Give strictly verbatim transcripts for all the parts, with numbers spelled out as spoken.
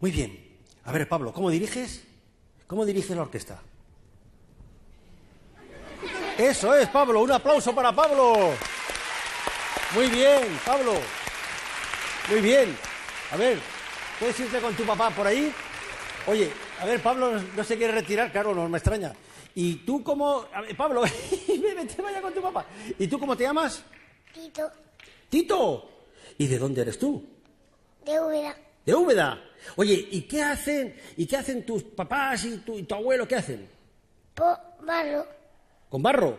Muy bien. A ver, Pablo, ¿cómo diriges? ¿Cómo diriges la orquesta? Eso es, Pablo. Un aplauso para Pablo. Muy bien, Pablo. Muy bien. A ver, ¿puedes irte con tu papá por ahí? Oye, a ver, Pablo no se quiere retirar, claro, no me extraña. ¿Y tú cómo...? A ver, Pablo, vete, vaya con tu papá. ¿Y tú cómo te llamas? Tito. ¿Tito? ¿Y de dónde eres tú? De Úbeda. ¿De Úbeda? Oye, ¿y qué hacen, y qué hacen tus papás y tu, y tu abuelo? ¿Qué hacen? Con barro. ¿Con barro?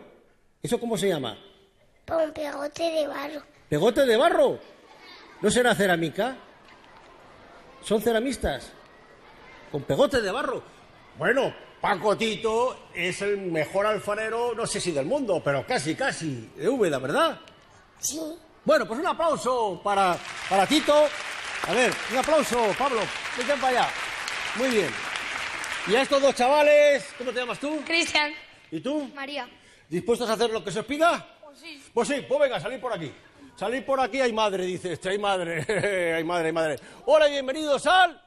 ¿Eso cómo se llama? Con pegote de barro. ¿Pegote de barro? ¿No será cerámica? ¿Son ceramistas? Con pegote de barro. Bueno, Paco Tito es el mejor alfarero, no sé si del mundo, pero casi, casi, de Úbeda, ¿verdad? Sí. Bueno, pues un aplauso para, para Tito. A ver, un aplauso, Pablo. Vete para allá. Muy bien. Y a estos dos chavales, ¿cómo te llamas tú? Cristian. ¿Y tú? María. ¿Dispuestos a hacer lo que se os pida? Pues sí. Pues sí, pues venga, salid por aquí. Salid por aquí, hay madre, dice este, hay madre, hay madre, hay madre. Hola y bienvenidos al...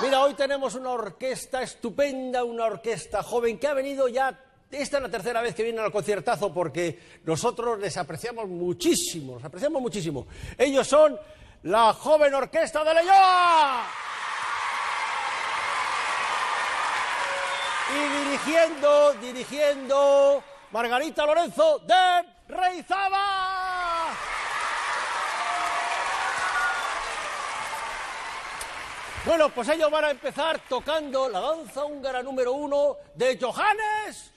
Mira, hoy tenemos una orquesta estupenda, una orquesta joven que ha venido ya... Esta es la tercera vez que vienen al conciertazo porque nosotros les apreciamos muchísimo, los apreciamos muchísimo. Ellos son la Joven Orquesta de Leioa. Y dirigiendo, dirigiendo, Margarita Lorenzo de Reizábal. Bueno, pues ellos van a empezar tocando la danza húngara número uno de Johannes.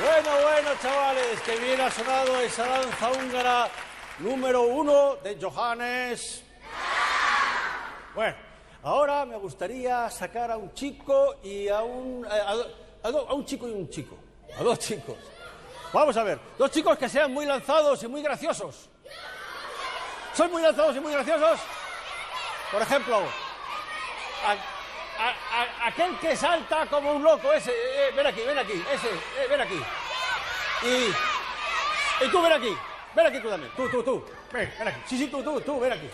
Bueno, bueno, chavales, que bien ha sonado esa danza húngara número uno de Johannes. Bueno, ahora me gustaría sacar a un chico y a un... A, a, do, a un chico y un chico, a dos chicos. Vamos a ver, dos chicos que sean muy lanzados y muy graciosos. ¿Son muy lanzados y muy graciosos? Por ejemplo, a, a, a, aquel que salta como un loco, ese, eh, ven aquí, ven aquí, ese, eh, ven aquí. Y, y tú ven aquí, ven aquí tú también, tú, tú, tú, ven, ven aquí. Sí, sí, tú, tú, tú, ven aquí.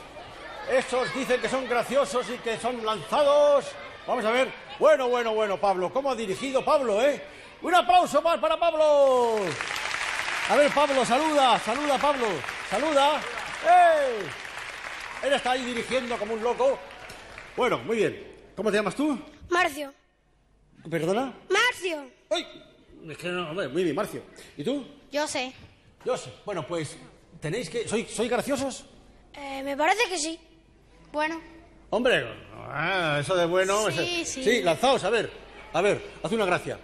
Esos dicen que son graciosos y que son lanzados. Vamos a ver. Bueno, bueno, bueno, Pablo, ¿cómo ha dirigido Pablo, eh? Un aplauso más para Pablo. A ver, Pablo, saluda, saluda, Pablo, saluda. ¡Hey! Él está ahí dirigiendo como un loco. Bueno, muy bien. ¿Cómo te llamas tú? Marcio. ¿Perdona? Marcio. ¡Ay! Es que no, hombre, muy bien, Marcio. ¿Y tú? Yo sé. Yo sé. Bueno, pues, ¿tenéis que...? ¿Soy, ¿soy graciosos? Eh, me parece que sí. Bueno. Hombre, ah, eso de bueno... Sí, ese... sí. Sí, lanzaos, a ver. A ver, haz una gracia.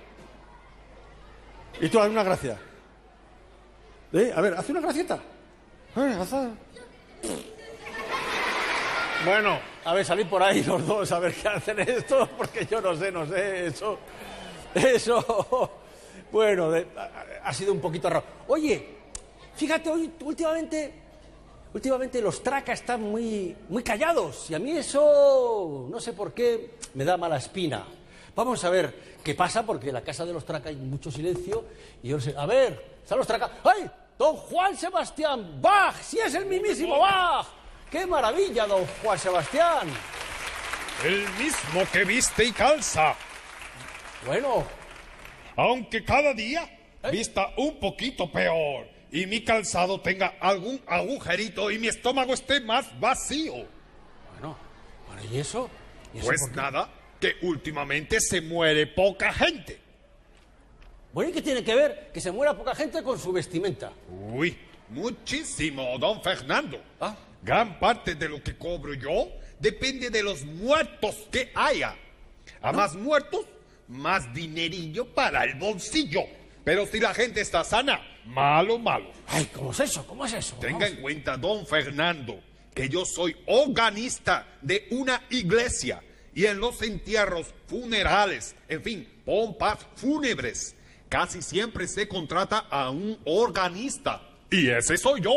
¿Y tú haz una gracia? ¿Eh? A ver, haz una gracieta. A ver, haz... Bueno, a ver, salid por ahí los dos a ver qué hacen esto, porque yo no sé, no sé, eso... Eso... Bueno, de, ha, ha sido un poquito raro. Oye, fíjate, hoy, últimamente... Últimamente los tracas están muy, muy callados, y a mí eso, no sé por qué, me da mala espina. Vamos a ver qué pasa, porque en la casa de los tracas hay mucho silencio, y yo no sé... A ver, están los tracas... ¡Ay! Don Juan Sebastián Bach, sí es el mismísimo Bach. ¡Qué maravilla, don Juan Sebastián! El mismo que viste y calza. Bueno. Aunque cada día ¿Eh? vista un poquito peor y mi calzado tenga algún agujerito y mi estómago esté más vacío. Bueno, bueno, ¿y eso? ¿Y eso pues nada, que últimamente se muere poca gente. Bueno, ¿y qué tiene que ver que se muera poca gente con su vestimenta? Uy, muchísimo, don Fernando. ¿Ah? Gran parte de lo que cobro yo depende de los muertos que haya. A ¿No? más muertos, más dinerillo para el bolsillo. Pero si la gente está sana, malo, malo. Ay, ¿cómo es eso? ¿Cómo es eso? Tenga Vamos. en cuenta, don Fernando, que yo soy organista de una iglesia. Y en los entierros, funerales, en fin, pompas fúnebres, casi siempre se contrata a un organista. Y ese soy yo.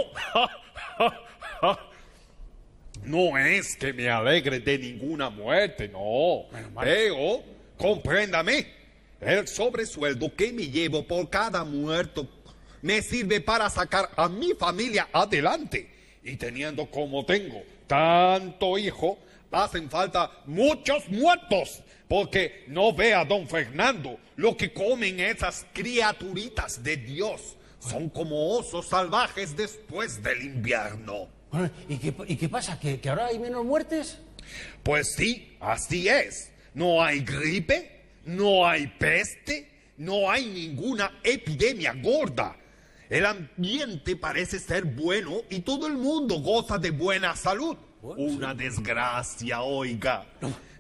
No es que me alegre de ninguna muerte, no. Pero, compréndame, el sobresueldo que me llevo por cada muerto me sirve para sacar a mi familia adelante. Y teniendo como tengo tanto hijo, hacen falta muchos muertos. Porque no vea, don Fernando, lo que comen esas criaturitas de Dios. Son como osos salvajes después del invierno. ¿Y qué, y qué pasa? ¿Que, ¿Que ahora hay menos muertes? Pues sí, así es. No hay gripe, no hay peste, no hay ninguna epidemia gorda. El ambiente parece ser bueno y todo el mundo goza de buena salud. Una desgracia, oiga.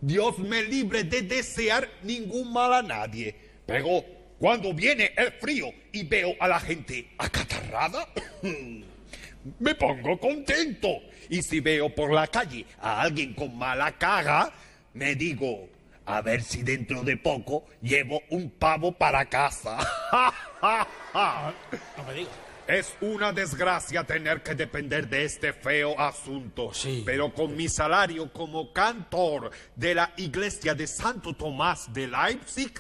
Dios me libre de desear ningún mal a nadie. Pero cuando viene el frío y veo a la gente acatarrada, me pongo contento. Y si veo por la calle a alguien con mala cara, me digo, a ver si dentro de poco llevo un pavo para casa. No me digas. Es una desgracia tener que depender de este feo asunto. Sí. Pero con mi salario como cantor de la iglesia de Santo Tomás de Leipzig,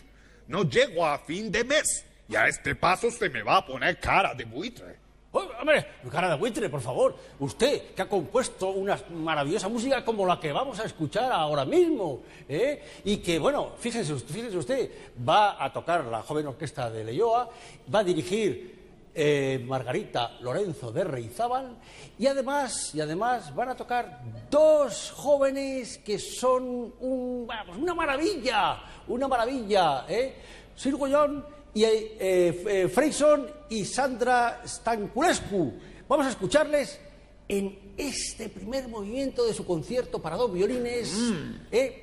no llego a fin de mes. Y a este paso se me va a poner cara de buitre. Oh, hombre, cara de buitre, por favor. Usted, que ha compuesto una maravillosa música como la que vamos a escuchar ahora mismo, ¿eh? Y que, bueno, fíjese, fíjese usted, va a tocar la Joven Orquesta de Leioa, va a dirigir... Eh, Margarita Lorenzo de Reizábal, y además, y además van a tocar dos jóvenes que son un, vamos, una maravilla, una maravilla, ¿eh? Sir Goyon y eh, eh, Freyson y Sandra Stanculescu. Vamos a escucharles en este primer movimiento de su concierto para dos violines, mm. ¿eh?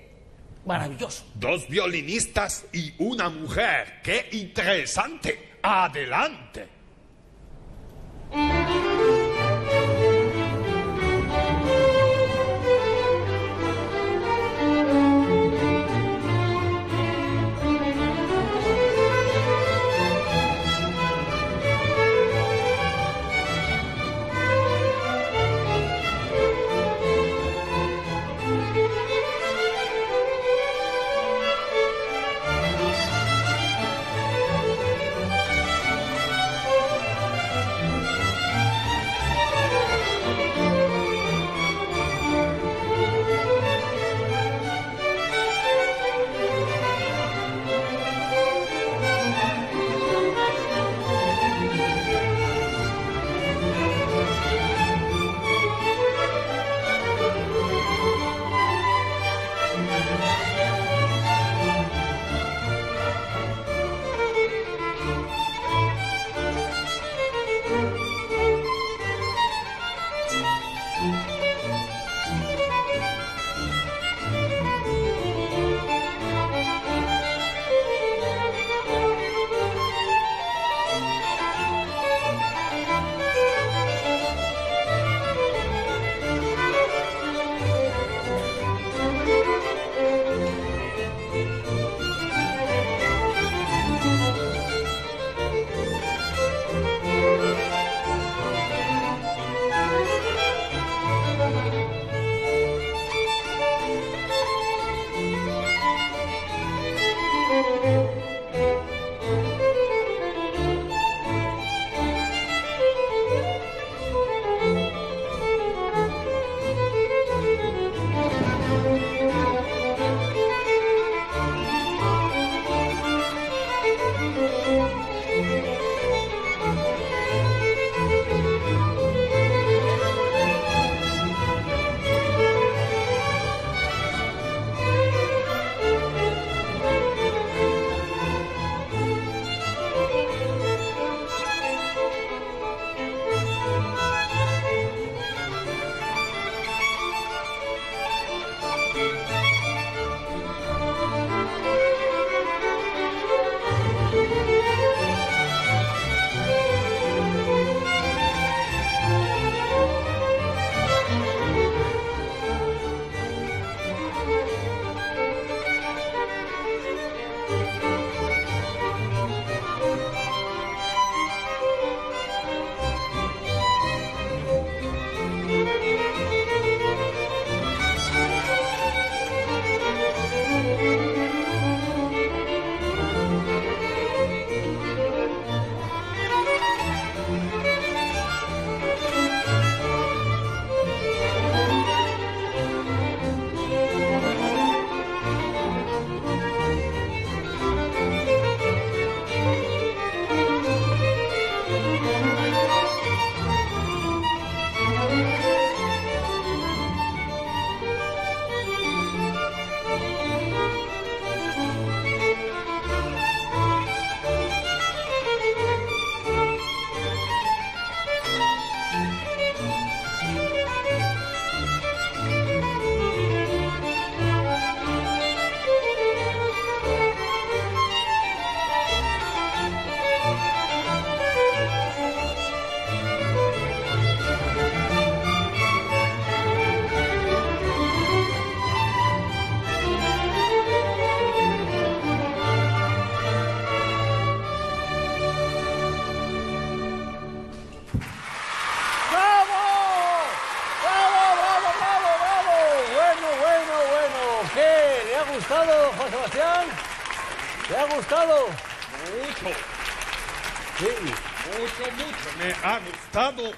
Maravilloso. Dos violinistas y una mujer, qué interesante. adelante.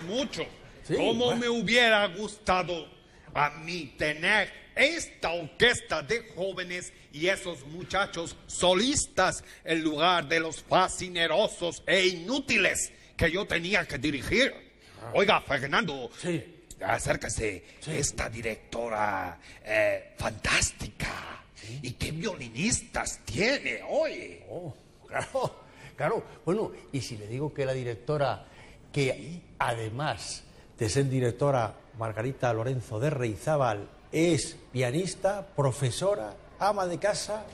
Mucho. Sí, como bueno. Me hubiera gustado a mí tener esta orquesta de jóvenes y esos muchachos solistas en lugar de los fascinerosos e inútiles que yo tenía que dirigir. Ah. Oiga, Fernando, sí. Acércase. Sí. Esta directora eh, fantástica. ¿Sí? ¿Y qué violinistas tiene hoy? Oh, claro, claro. Bueno, y si le digo que la directora... que además de ser directora, Margarita Lorenzo de Reizábal es pianista, profesora, ama de casa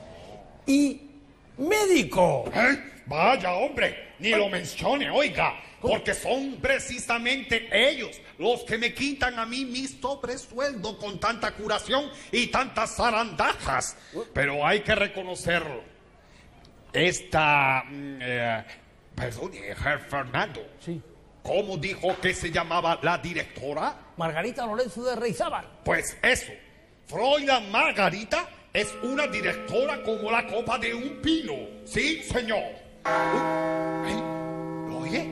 y médico. ¿Eh? Vaya, hombre, ni lo mencione, oiga, porque son precisamente ellos los que me quitan a mí mi sobresueldo con tanta curación y tantas zarandajas. Pero hay que reconocerlo. Esta... Eh, perdone, Fernando. Sí. ¿Cómo dijo que se llamaba la directora? Margarita Lorenzo de Reizábal. Pues eso, Fräulein Margarita es una directora como la copa de un pino. Sí, señor. Uh, ¿Lo oye?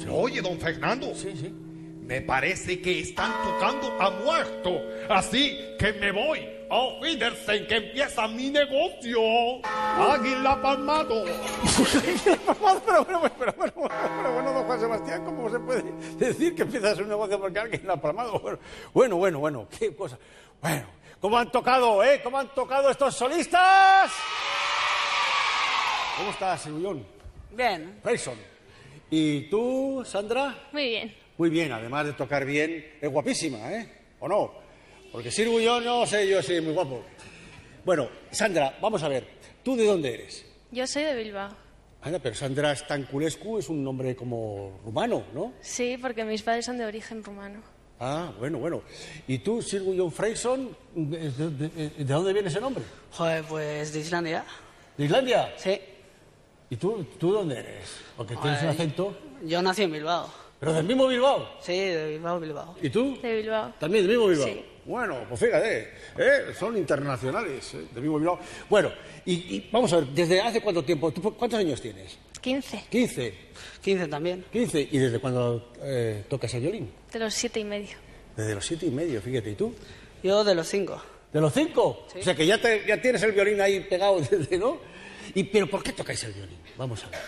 ¿Se oye, don Fernando? Sí, sí. Me parece que están tocando a muerto. Así que me voy. Auf Wiedersehen, que empieza mi negocio. Águila palmado. Pero bueno, pero bueno, pero bueno, don Juan Sebastián, ¿cómo se puede decir que empieza su negocio porque alguien ha palmado? Bueno, bueno, bueno, qué cosa. Bueno, ¿cómo han tocado, eh? ¿Cómo han tocado estos solistas? ¿Cómo estás, Irullón? Bien. Freyson. ¿Y tú, Sandra? Muy bien. Muy bien, además de tocar bien, es guapísima, ¿eh? ¿O no? Porque Sir Gullón, no sé, yo soy muy guapo. Bueno, Sandra, vamos a ver, ¿tú de dónde eres? Yo soy de Bilbao. Anda, pero Sandra Stanculescu es un nombre como rumano, ¿no? Sí, porque mis padres son de origen rumano. Ah, bueno, bueno. ¿Y tú, Sir Gullón Freyson, de, de, de, de dónde viene ese nombre? Joder, pues de Islandia. ¿De Islandia? Sí. ¿Y tú, tú dónde eres? Porque Joder, tienes un acento. Yo nací en Bilbao. ¿Pero del mismo Bilbao? Sí, de Bilbao, Bilbao. ¿Y tú? De Bilbao. ¿También del mismo Bilbao? Sí. Bueno, pues fíjate, ¿eh? Son internacionales, ¿eh? Del mismo Bilbao. Bueno, y, y vamos a ver, ¿desde hace cuánto tiempo? ¿Tú cuántos años tienes? Quince. ¿Quince? Quince también. Quince. ¿Y desde cuándo eh, tocas el violín? De los siete y medio. Desde los siete y medio, fíjate, ¿y tú? Yo de los cinco. ¿De los cinco? Sí. O sea que ya, te, ya tienes el violín ahí pegado desde, ¿no? ¿Y pero por qué tocáis el violín? Vamos a ver.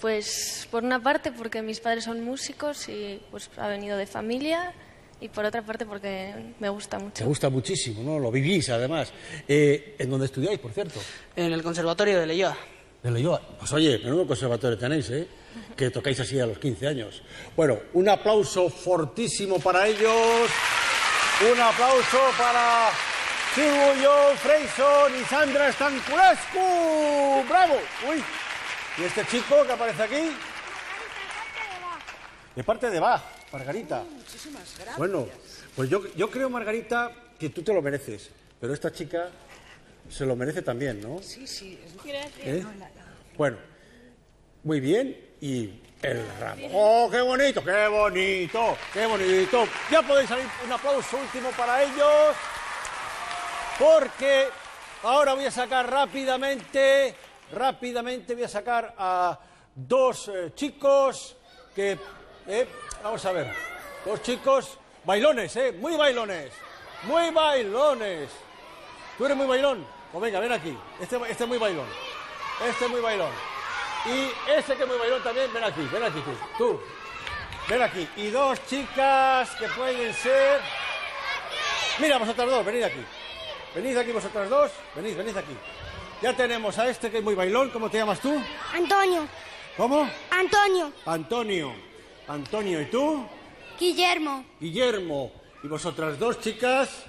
Pues por una parte porque mis padres son músicos y pues ha venido de familia, y por otra parte porque me gusta mucho. Te gusta muchísimo, ¿no? Lo vivís además. Eh, ¿En dónde estudiáis, por cierto? En el Conservatorio de Leioa. ¿De Leioa? Pues oye, menudo conservatorio tenéis, ¿eh? Que tocáis así a los quince años. Bueno, un aplauso fortísimo para ellos. Un aplauso para Sirgullón Freyson y Sandra Stanculescu. ¡Bravo! ¡Uy! ¿Y este chico que aparece aquí? De parte de Bach, Margarita. Oh, muchísimas gracias. Bueno, pues yo, yo creo, Margarita, que tú te lo mereces, pero esta chica se lo merece también, ¿no? Sí, sí. Gracias. ¿Eh? Bueno, muy bien. Y el ramo. ¡Oh, qué bonito, qué bonito, qué bonito! Ya podéis salir, un aplauso último para ellos, porque ahora voy a sacar rápidamente... Rápidamente voy a sacar a dos eh, chicos que, eh, vamos a ver, dos chicos bailones, eh, muy bailones, muy bailones. ¿Tú eres muy bailón? Pues venga, ven aquí, este, este es muy bailón, este es muy bailón. Y ese que es muy bailón también, ven aquí, ven aquí tú, tú, ven aquí. Y dos chicas que pueden ser... Mira, vosotras dos, venid aquí, venid aquí vosotras dos, venid, venid aquí. Ya tenemos a este que es muy bailón. ¿Cómo te llamas tú? Antonio. ¿Cómo? Antonio. Antonio. Antonio, ¿y tú? Guillermo. Guillermo. ¿Y vosotras dos chicas?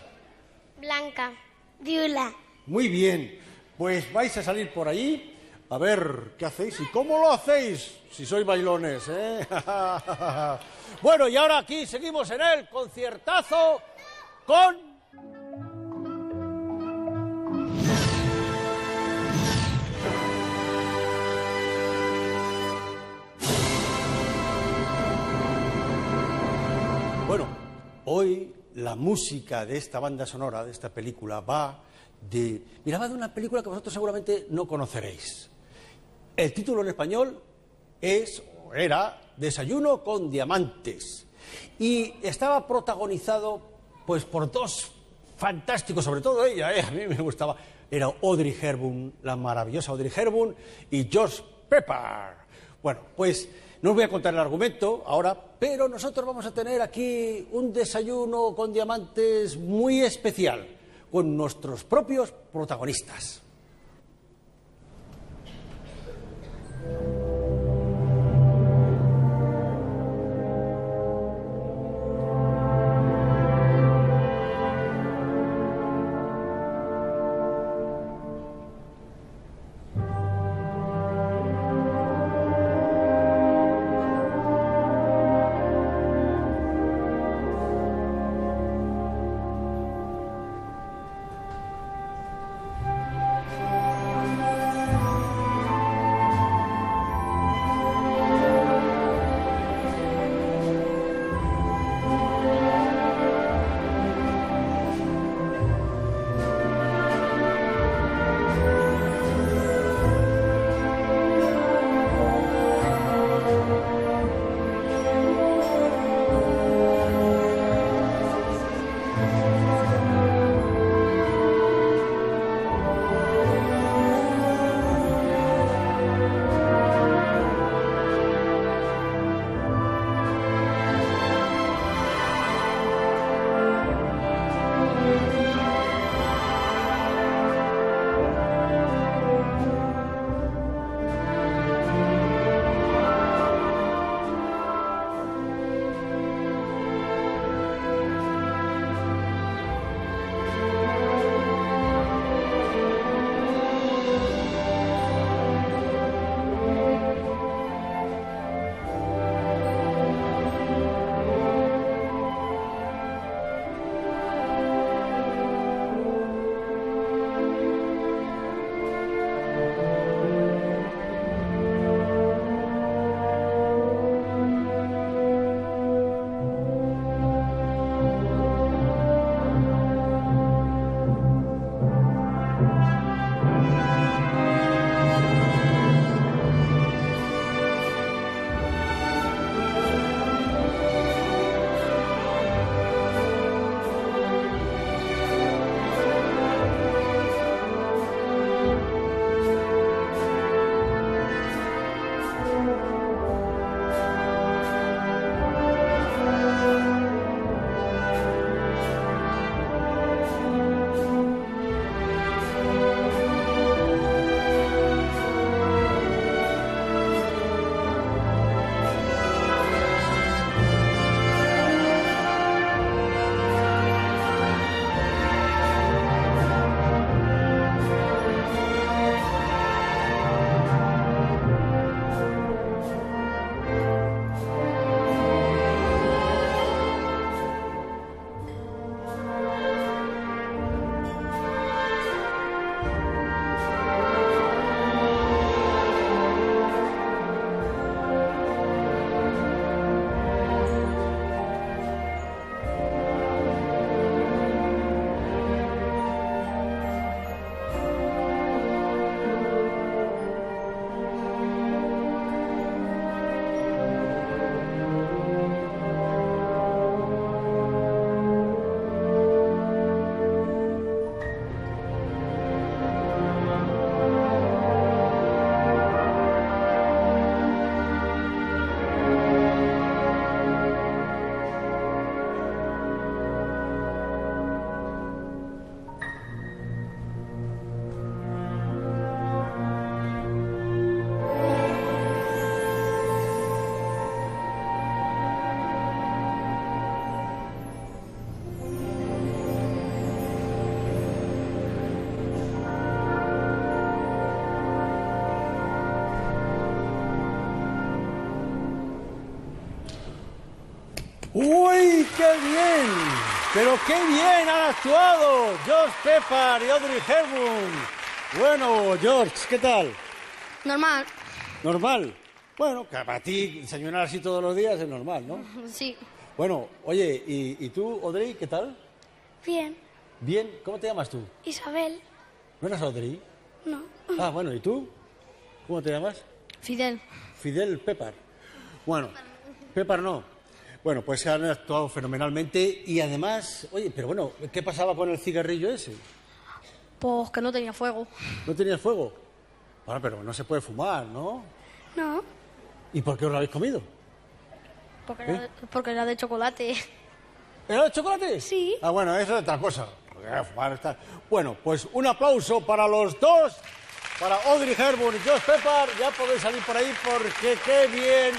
Blanca. Viola. Muy bien. Pues vais a salir por allí a ver qué hacéis y cómo lo hacéis, si sois bailones, ¿eh? Bueno, y ahora aquí seguimos en el conciertazo con... Bueno, hoy la música de esta banda sonora, de esta película, va de... Mira, va de una película que vosotros seguramente no conoceréis. El título en español es, o era, Desayuno con diamantes. Y estaba protagonizado, pues, por dos fantásticos, sobre todo ella, ¿eh? A mí me gustaba. Era Audrey Hepburn, la maravillosa Audrey Hepburn, y George Peppard. Bueno, pues... No os voy a contar el argumento ahora, pero nosotros vamos a tener aquí un desayuno con diamantes muy especial, con nuestros propios protagonistas. ¡Uy, qué bien! ¡Pero qué bien han actuado George Peppard y Audrey Hepburn! Bueno, George, ¿qué tal? Normal. ¿Normal? Bueno, que para ti desayunar así todos los días es normal, ¿no? Sí. Bueno, oye, ¿y, y tú, Audrey, qué tal? Bien. ¿Bien? ¿Cómo te llamas tú? Isabel. ¿No eras Audrey? No. Ah, bueno, ¿y tú? ¿Cómo te llamas? Fidel. Fidel Peppard. Bueno, Peppard no. Bueno, pues han actuado fenomenalmente y además... Oye, pero bueno, ¿qué pasaba con el cigarrillo ese? Pues que no tenía fuego. ¿No tenía fuego? Bueno, pero no se puede fumar, ¿no? No. ¿Y por qué os lo habéis comido? Porque, ¿Eh? era, de, porque era de chocolate. ¿Era de chocolate? Sí. Ah, bueno, eso es otra cosa. Bueno, pues un aplauso para los dos, para Audrey Hepburn y George Peppard. Ya podéis salir por ahí porque qué bien,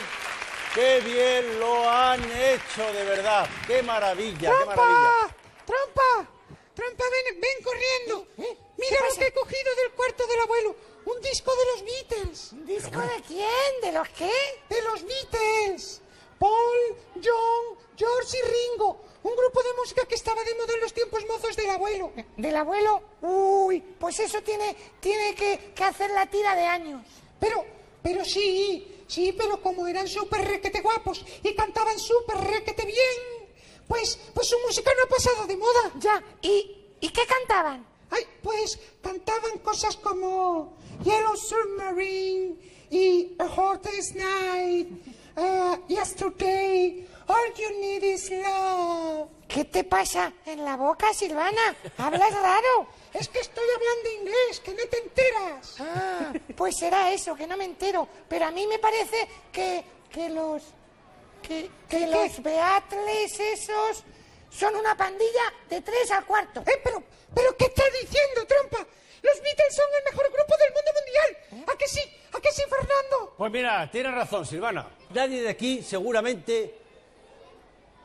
qué bien lo han hecho, de verdad. ¡Qué maravilla, trompa, qué maravilla! ¡Trompa! ¡Trompa, ven, ven corriendo! ¿Eh? Mira lo que he cogido del cuarto del abuelo. Un disco de los Beatles. ¿Un disco bueno. de quién? ¿De los qué? De los Beatles. Paul, John, George y Ringo. Un grupo de música que estaba de moda en los tiempos mozos del abuelo. ¿Del abuelo? Uy, pues eso tiene, tiene que, que hacer la tira de años. Pero, pero sí, sí, pero como eran súper requete guapos y cantaban súper requete bien, pues, pues su música no ha pasado de moda. Ya, ¿y, y qué cantaban? Ay, pues cantaban cosas como Yellow Submarine y A Hard Day's Night, uh, Yesterday, All You Need Is Love. ¿Qué te pasa en la boca, Silvana? Hablas raro. Es que estoy hablando inglés, que no te enteras. Ah, pues será eso, que no me entero. Pero a mí me parece que, que los... Que, que los Beatles esos son una pandilla de tres al cuarto. Eh, pero, pero ¿qué estás diciendo, trompa? Los Beatles son el mejor grupo del mundo mundial. ¿A que sí? ¿A que sí, Fernando? Pues mira, tienes razón, Silvana. Nadie de aquí seguramente...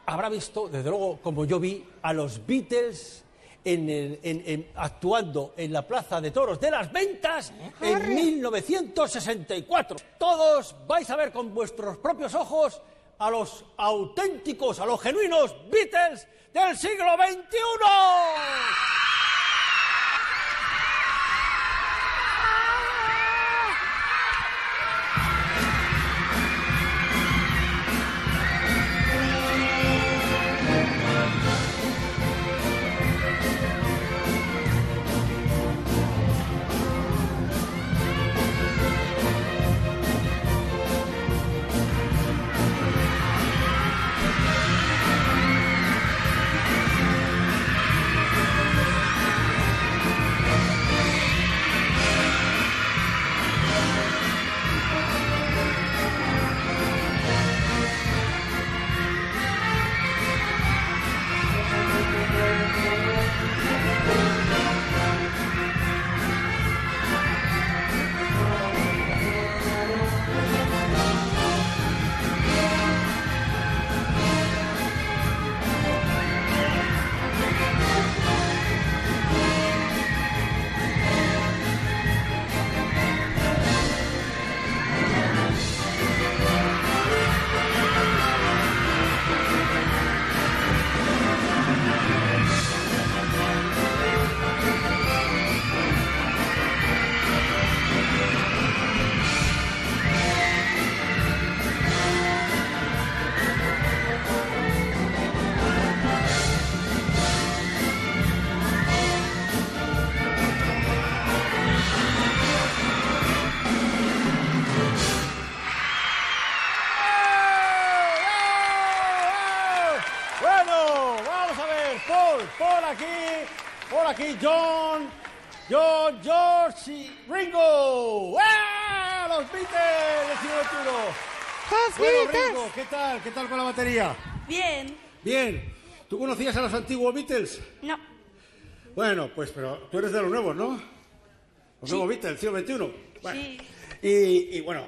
habrá visto, desde luego, como yo vi, a los Beatles en el, en, en, actuando en la Plaza de Toros de las Ventas en Arre. mil novecientos sesenta y cuatro. Todos vais a ver con vuestros propios ojos a los auténticos, a los genuinos Beatles del siglo veintiuno. Aquí John, John, George y Ringo. ¡Ah! ¡Los Beatles del siglo veintiuno! Bueno, Ringo, ¿qué tal? ¿Qué tal con la batería? Bien. Bien. ¿Tú conocías a los antiguos Beatles? No. Bueno, pues pero tú eres de los nuevos, ¿no? Los sí. nuevos Beatles del siglo veintiuno. Bueno, sí. Y, y bueno,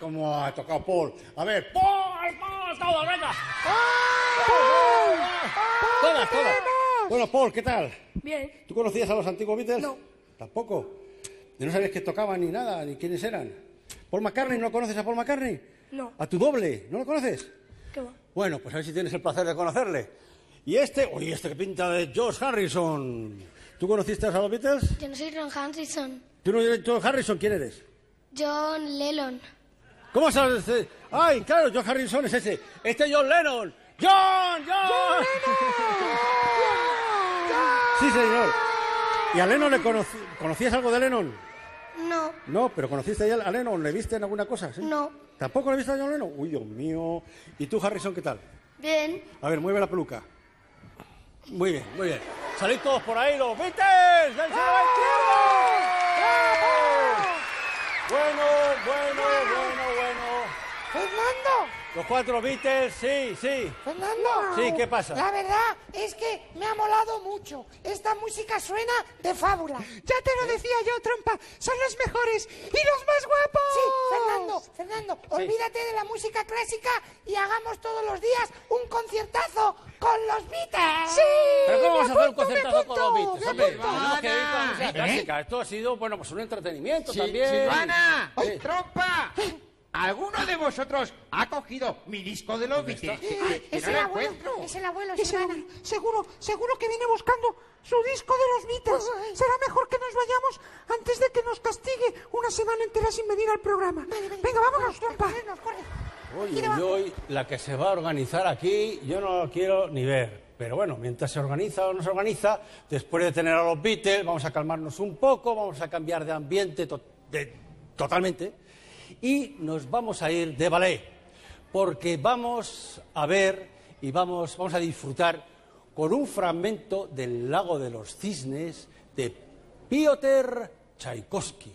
como ha tocado Paul. A ver, Paul, Paul, todos, venga. ¡Paul! Todas, todas. Bueno, Paul, ¿qué tal? Bien. ¿Tú conocías a los antiguos Beatles? No. ¿Tampoco? ¿Y no sabías que tocaban ni nada, ni quiénes eran? ¿Paul McCartney? ¿No conoces a Paul McCartney? No. ¿A tu doble? ¿No lo conoces? Qué bueno. Bueno, pues a ver si tienes el placer de conocerle. Y este, oye, este que pinta de George Harrison. ¿Tú conociste a los Beatles? Yo no soy Ron Harrison. ¿Tú no eres George Harrison? ¿Quién eres? John Lennon. ¿Cómo sabes? Ay, claro, George Harrison es ese. Este es John Lennon. ¡John! ¡John! ¡John Lennon! Sí, señor. ¿Y a Lennon le conocí... conocías algo de Lennon? No. No, pero ¿conociste a Lennon? ¿Le viste en alguna cosa? ¿Sí? No. ¿Tampoco le viste a John Lennon? Uy, Dios mío. ¿Y tú, Harrison, qué tal? Bien. A ver, mueve la peluca. Muy bien, muy bien. Salid todos por ahí, los Beatles. ¡Del cielo! Bueno, bueno, bueno, bueno. ¡Fernando! Los cuatro Beatles, sí, sí. Fernando. Sí, ¿qué pasa? La verdad es que me ha molado mucho. Esta música suena de fábula. Ya te lo decía yo, trompa. Son los mejores y los más guapos. Sí, Fernando, Fernando, olvídate de la música clásica y hagamos todos los días un conciertazo con los Beatles. Sí. ¿Pero cómo vamos a hacer un conciertazo con los Beatles? Tenemos que ir con la música clásica. Esto ha sido, bueno, pues un entretenimiento también. Silvana, trompa. ¿Alguno de vosotros ha cogido mi disco de los Beatles? Eh, es, no el abuelo, es el abuelo, es el abuelo. Seguro, seguro que viene buscando su disco de los Beatles. Pues, será mejor que nos vayamos antes de que nos castigue una semana entera sin venir al programa. Vale, vale, venga, vámonos, trompa. Oye, yo, la que se va a organizar aquí, yo no lo quiero ni ver. Pero bueno, mientras se organiza o no se organiza, después de tener a los Beatles, vamos a calmarnos un poco, vamos a cambiar de ambiente to- de, totalmente... Y nos vamos a ir de ballet, porque vamos a ver y vamos, vamos a disfrutar con un fragmento del Lago de los Cisnes de Piotr Tchaikovsky.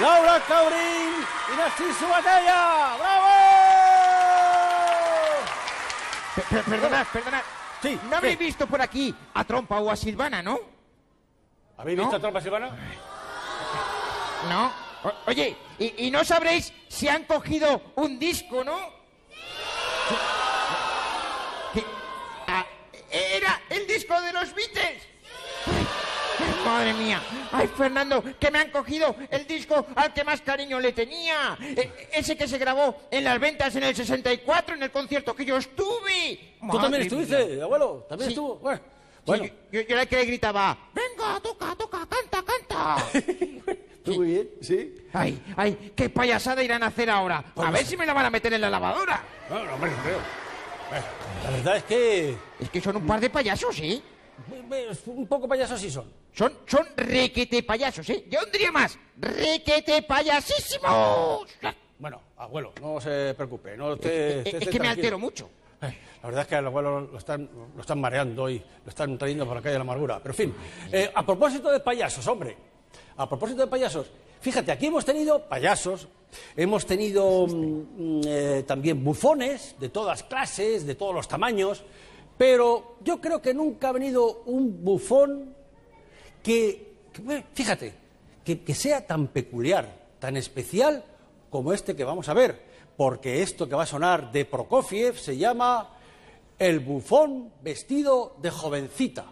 Laura Caurín y Narciso Batalla. ¡Bravo! per perdonad, perdonad. Sí, ¿no habéis visto por aquí a Trompa o a Silvana, no? ¿Habéis ¿No? visto a Trompa Silvana? No. O oye, y, y no sabréis si han cogido un disco, ¿no? Sí. ¿Qué? Ah, ¿era el disco de los Beatles? Madre mía, ay Fernando, que me han cogido el disco al que más cariño le tenía, e ese que se grabó en las Ventas en el sesenta y cuatro, en el concierto que yo estuve. Madre Tú también estuviste, mía. abuelo, también sí. estuvo. Bueno, bueno. Sí, yo, yo, yo era el que le gritaba, venga, toca, toca, canta, canta. ¿Tú muy bien? ¿Sí? Ay, ay, qué payasada irán a hacer ahora. Bueno, a ver si me la van a meter en la lavadora. No, no, hombre, no creo. La verdad es que... Es que son un par de payasos, ¿sí? Un poco payasos sí son. Son, son requete payasos, ¿eh? Yo diría más, requete payasísimos. Bueno, abuelo, no se preocupe. No te, es, es, te, es que tranquilo. Me altero mucho. Ay, la verdad es que al abuelo lo están, lo están mareando y lo están trayendo por la calle de la amargura. Pero en fin, eh, a propósito de payasos, hombre. A propósito de payasos, fíjate, aquí hemos tenido payasos, hemos tenido mm, eh, también bufones de todas clases, de todos los tamaños. Pero yo creo que nunca ha venido un bufón que, que fíjate, que, que sea tan peculiar, tan especial como este que vamos a ver. Porque esto que va a sonar de Prokofiev se llama El bufón vestido de jovencita.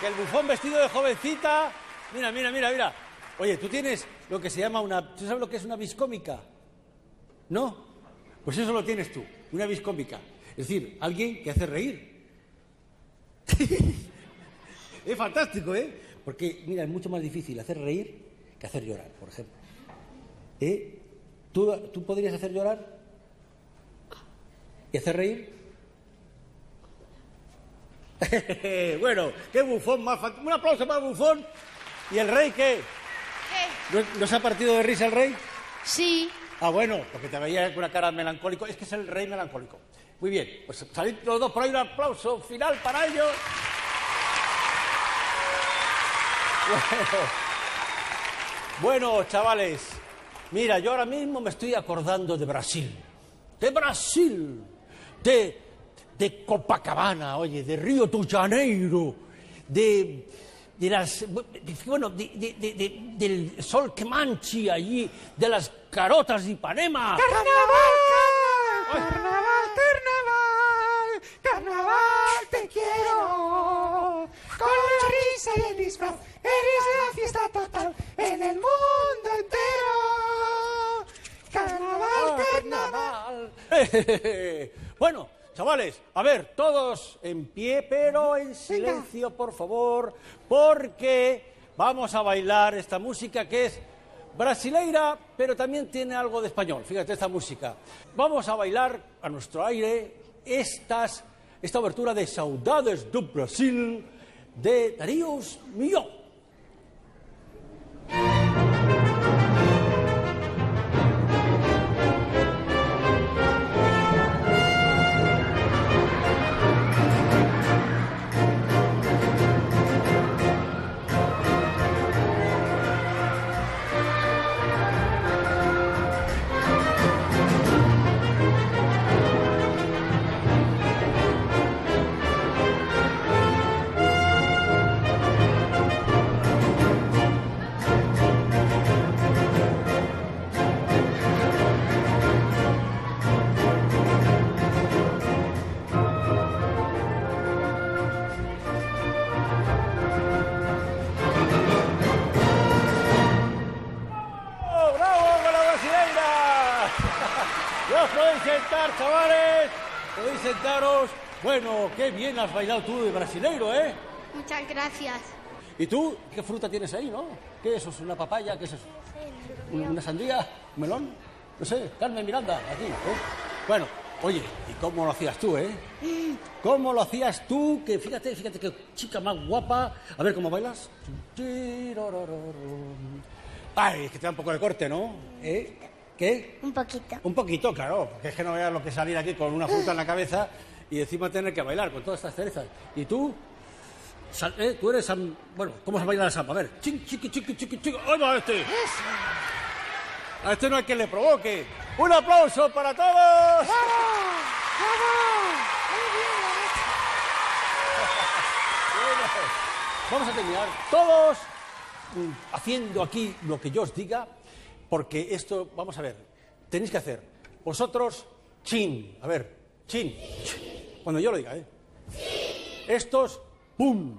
Que el bufón vestido de jovencita... Mira, mira, mira, mira. Oye, tú tienes lo que se llama una... ¿Tú sabes lo que es una viscómica? ¿No? Pues eso lo tienes tú, una viscómica. Es decir, alguien que hace reír. Es fantástico, ¿eh? Porque, mira, es mucho más difícil hacer reír que hacer llorar, por ejemplo. ¿Eh? ¿Tú, tú podrías hacer llorar? ¿Y hacer reír? Bueno, qué bufón más fantástico. Un aplauso para el bufón. ¿Y el rey qué? ¿Eh? ¿No se ha partido de risa el rey? Sí. Ah, bueno, porque te veía con una cara melancólico. Es que es el rey melancólico. Muy bien, pues salid los dos por ahí. Un aplauso final para ellos. Bueno. Bueno, chavales, mira, yo ahora mismo me estoy acordando de Brasil. De Brasil. De... de Copacabana, oye, de Río de Janeiro, de, de las, de, bueno, de, de, de, de, del sol que mancha allí, de las carotas de Ipanema. ¡Carnaval, carnaval, carnaval, carnaval, carnaval, te quiero! Con la risa y el disfraz, eres la fiesta total en el mundo entero. Carnaval, carnaval. Bueno, chavales, a ver, todos en pie, pero en silencio, por favor, porque vamos a bailar esta música que es brasileira, pero también tiene algo de español. Fíjate esta música. Vamos a bailar a nuestro aire estas, esta obertura de Saudades do Brasil de Darius Milhaud. Bueno, qué bien has bailado tú de brasileiro, ¿eh? Muchas gracias. ¿Y tú? ¿Qué fruta tienes ahí, no? ¿Qué es eso? ¿Una papaya? ¿Qué es eso? No sé, no. ¿Una sandía? ¿Un melón? No sé, Carmen Miranda, aquí, ¿eh? Bueno, oye, ¿y cómo lo hacías tú, eh? ¿Cómo lo hacías tú? Que fíjate, fíjate qué chica más guapa. A ver, ¿cómo bailas? Ay, es que te da un poco de corte, ¿no? ¿Eh? ¿Qué? Un poquito. Un poquito, claro, porque es que no veas lo que salir aquí con una fruta en la cabeza y encima tener que bailar con todas estas cerezas. ¿Y tú? Sal, eh, tú eres... Sam... Bueno, ¿cómo se baila la samba? A ver. Chiqui, chiqui, chiqui, chiqui, chiqui. ¡Ay, va este! A este no hay que le provoque. ¡Un aplauso para todos! ¡Vamos! ¡Vamos! Vamos a terminar todos haciendo aquí lo que yo os diga, porque esto, vamos a ver, tenéis que hacer. Vosotros, chin. A ver, chin. Chin. Cuando yo lo diga, ¿eh? Sí. Estos, pum.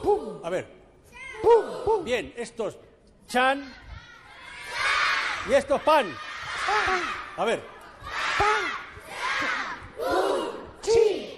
Pum. A ver. Pum, pum. Bien, estos, chan. Chan. Y estos, pan. Pan. A ver. Pan. Chan. Pum. Chin.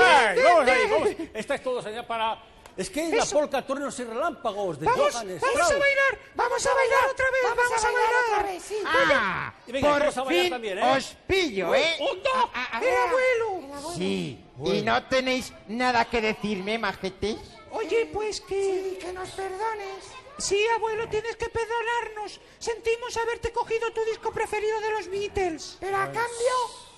Ay, vamos ahí, vamos. Estáis todos allá para... Es que es la polca Truenos y Relámpagos de Johannes. Vamos, vamos a bailar, vamos a bailar otra vez, vamos, vamos a bailar otra vez. Sí. Ah, y venga, por vamos a bailar fin también, ¿eh? Os pillo, ¿eh? ¡Onda! A, a, a, ¡El abuelo! El abuelo. Sí, bueno. ¿Y no tenéis nada que decirme, majetes? Oye, pues que... Sí, que nos perdones. Sí, abuelo, tienes que perdonarnos. Sentimos haberte cogido tu disco preferido de los Beatles. Pero a pues... cambio...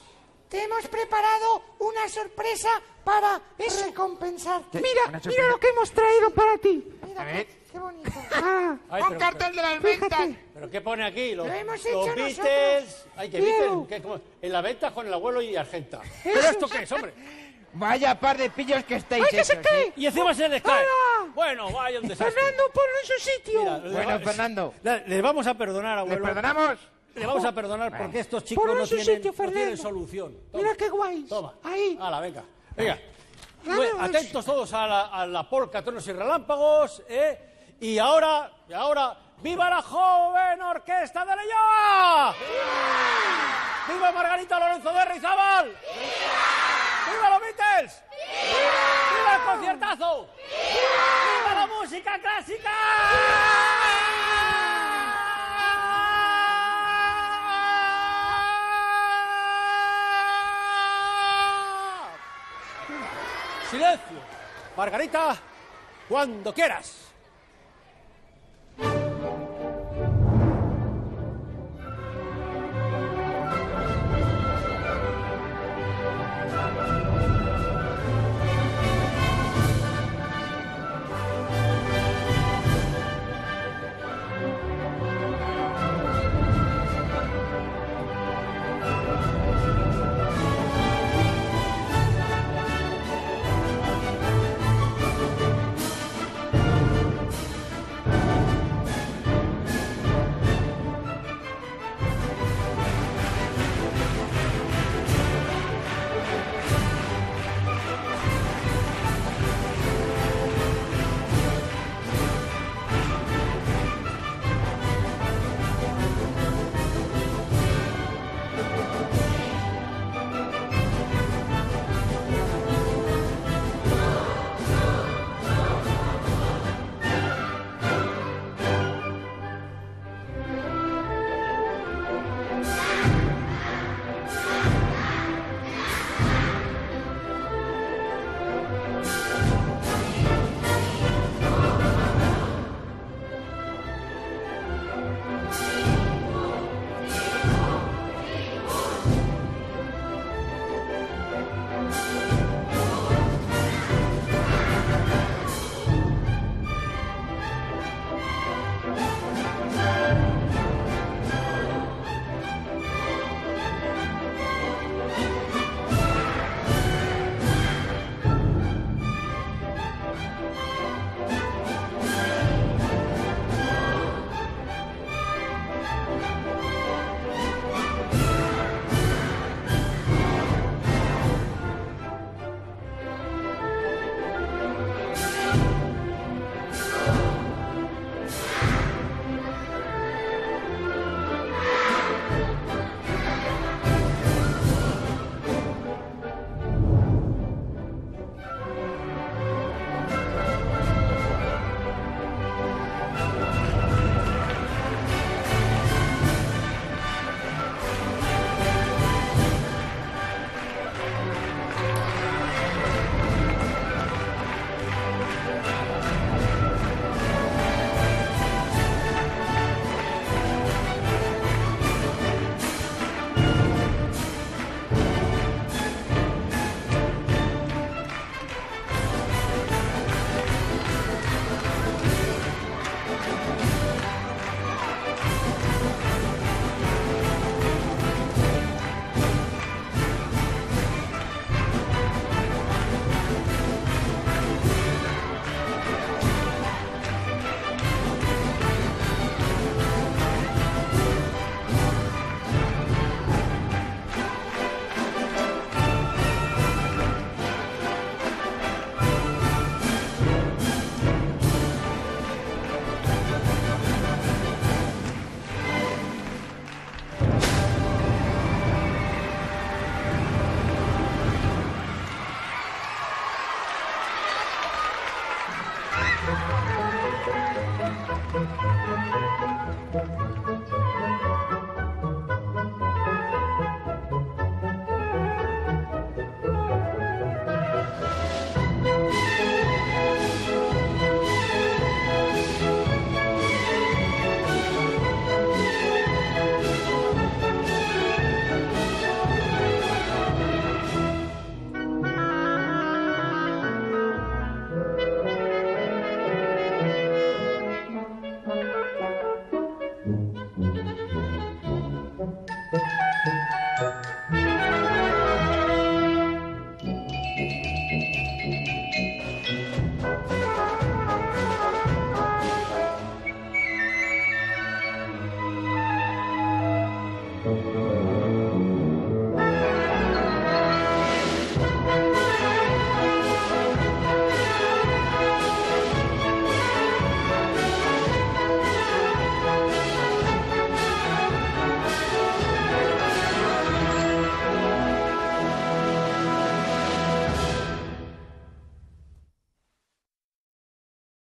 Te hemos preparado una sorpresa para eso. Recompensarte. Mira, mira lo que hemos traído para ti. Mira, a ver. Qué bonito. Ah, ay, un pero, cartel de las ventas. ¿Pero qué pone aquí? Los, lo hemos hecho los Beatles. Ay, que Beatles. En la venta con el abuelo y Argenta. ¿Pero esto qué es, hombre? Vaya par de pillos que estáis. ¡Ay, que hechos, se cae! ¿Sí? Y encima se les cae. ¡Hala! Bueno, vaya un desastre. Fernando, ponlo en su sitio. Mira, bueno, va, Fernando. Les vamos a perdonar, abuelo. ¿Les perdonamos? Le vamos a perdonar porque estos chicos no tienen, sitio, no tienen solución. Toma, mira qué guay. Toma. Ahí. Hala, venga. Venga. Bueno, atentos todos a la, a la polca, Truenos y Relámpagos, ¿eh? Y ahora, y ahora, ¡viva la Joven Orquesta de Leioa! ¡Viva! ¡Viva Margarita Lorenzo de Reizábal! ¡Viva! ¡Viva los Beatles! ¡Viva! ¡Viva el conciertazo! ¡Viva! ¡Viva la música clásica! ¡Viva! ¡Silencio! Margarita, cuando quieras.